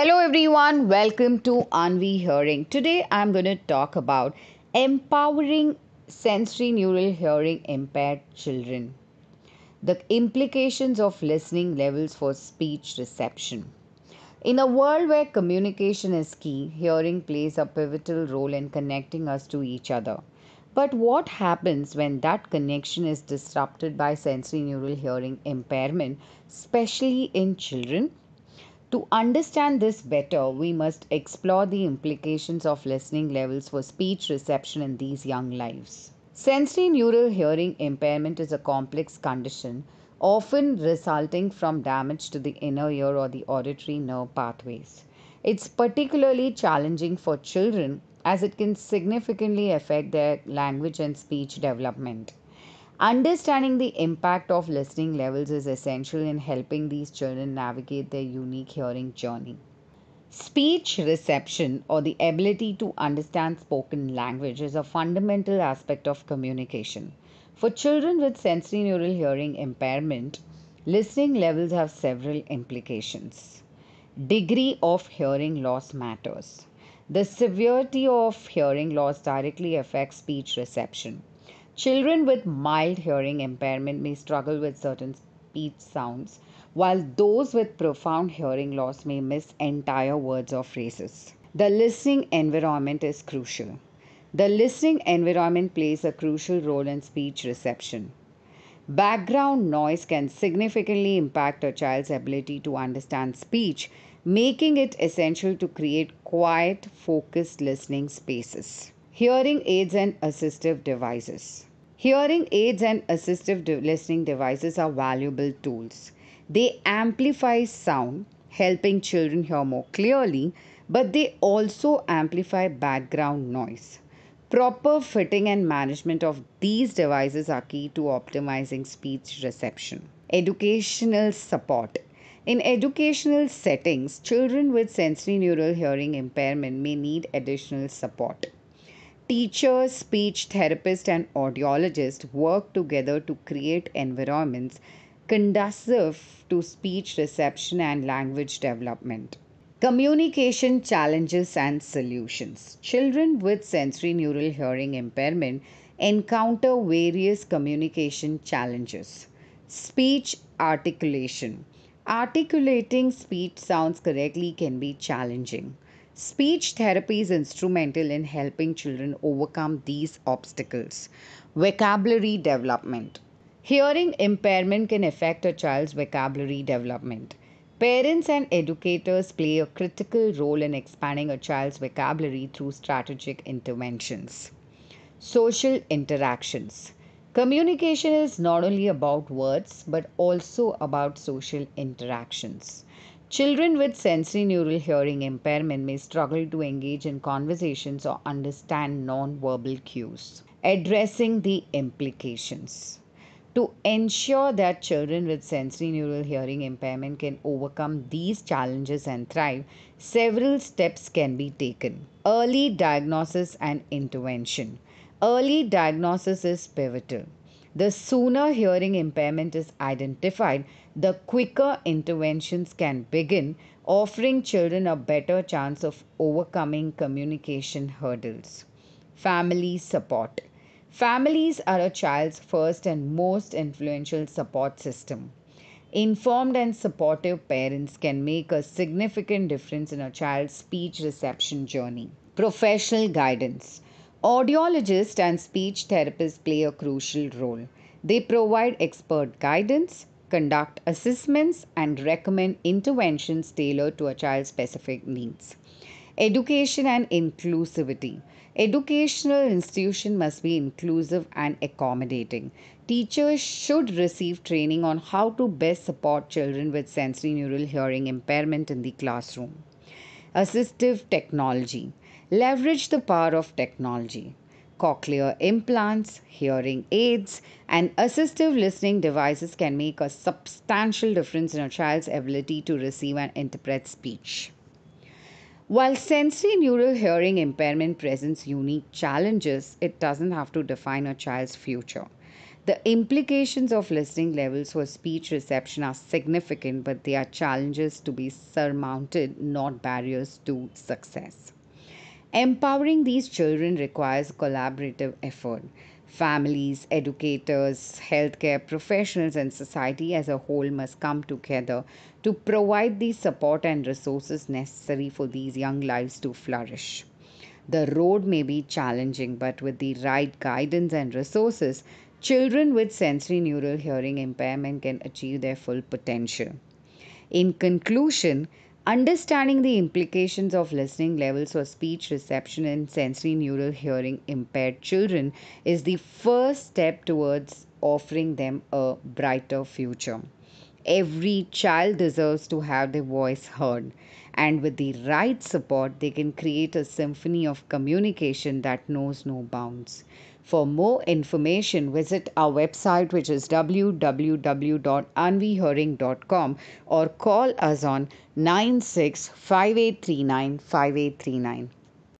Hello everyone, welcome to Aanvii Hearing. Today I am going to talk about empowering sensorineural hearing impaired children, the implications of listening levels for speech reception. In a world where communication is key, hearing plays a pivotal role in connecting us to each other. But what happens when that connection is disrupted by sensorineural hearing impairment, especially in children? To understand this better, we must explore the implications of listening levels for speech reception in these young lives. Sensorineural hearing impairment is a complex condition, often resulting from damage to the inner ear or the auditory nerve pathways. It's particularly challenging for children as it can significantly affect their language and speech development. Understanding the impact of listening levels is essential in helping these children navigate their unique hearing journey. Speech reception, or the ability to understand spoken language, is a fundamental aspect of communication. For children with sensorineural hearing impairment, listening levels have several implications. Degree of hearing loss matters. The severity of hearing loss directly affects speech reception. Children with mild hearing impairment may struggle with certain speech sounds, while those with profound hearing loss may miss entire words or phrases. The listening environment is crucial. The listening environment plays a crucial role in speech reception. Background noise can significantly impact a child's ability to understand speech, making it essential to create quiet, focused listening spaces. Hearing aids and assistive devices. Hearing aids and assistive listening devices are valuable tools. They amplify sound, helping children hear more clearly, but they also amplify background noise. Proper fitting and management of these devices are key to optimizing speech reception. Educational support. In educational settings, children with sensorineural hearing impairment may need additional support. Teachers, speech therapists, and audiologists work together to create environments conducive to speech reception and language development. Communication challenges and solutions. Children with sensorineural hearing impairment encounter various communication challenges. Speech articulation. Articulating speech sounds correctly can be challenging. Speech therapy is instrumental in helping children overcome these obstacles. Vocabulary development. Hearing impairment can affect a child's vocabulary development. Parents and educators play a critical role in expanding a child's vocabulary through strategic interventions. Social interactions. Communication is not only about words but also about social interactions. Children with sensorineural hearing impairment may struggle to engage in conversations or understand non-verbal cues. Addressing the implications. To ensure that children with sensorineural hearing impairment can overcome these challenges and thrive, several steps can be taken. Early diagnosis and intervention. Early diagnosis is pivotal. The sooner hearing impairment is identified, the quicker interventions can begin, offering children a better chance of overcoming communication hurdles. Family support. Families are a child's first and most influential support system. Informed and supportive parents can make a significant difference in a child's speech reception journey. Professional guidance. Audiologists and speech therapists play a crucial role. They provide expert guidance, conduct assessments, and recommend interventions tailored to a child's specific needs. Education and inclusivity. Educational institutions must be inclusive and accommodating. Teachers should receive training on how to best support children with sensorineural hearing impairment in the classroom. Assistive technology. Leverage the power of technology. Cochlear implants, hearing aids, and assistive listening devices can make a substantial difference in a child's ability to receive and interpret speech. While sensorineural hearing impairment presents unique challenges, it doesn't have to define a child's future. The implications of listening levels for speech reception are significant, but they are challenges to be surmounted, not barriers to success. Empowering these children requires collaborative effort. Families, educators, healthcare professionals, and society as a whole must come together to provide the support and resources necessary for these young lives to flourish. The road may be challenging, but with the right guidance and resources, children with sensorineural hearing impairment can achieve their full potential. In conclusion, understanding the implications of listening levels for speech reception in sensorineural hearing impaired children is the first step towards offering them a brighter future. Every child deserves to have their voice heard, and with the right support, they can create a symphony of communication that knows no bounds. For more information, visit our website, which is www.aanviihearing.com, or call us on 9658395839.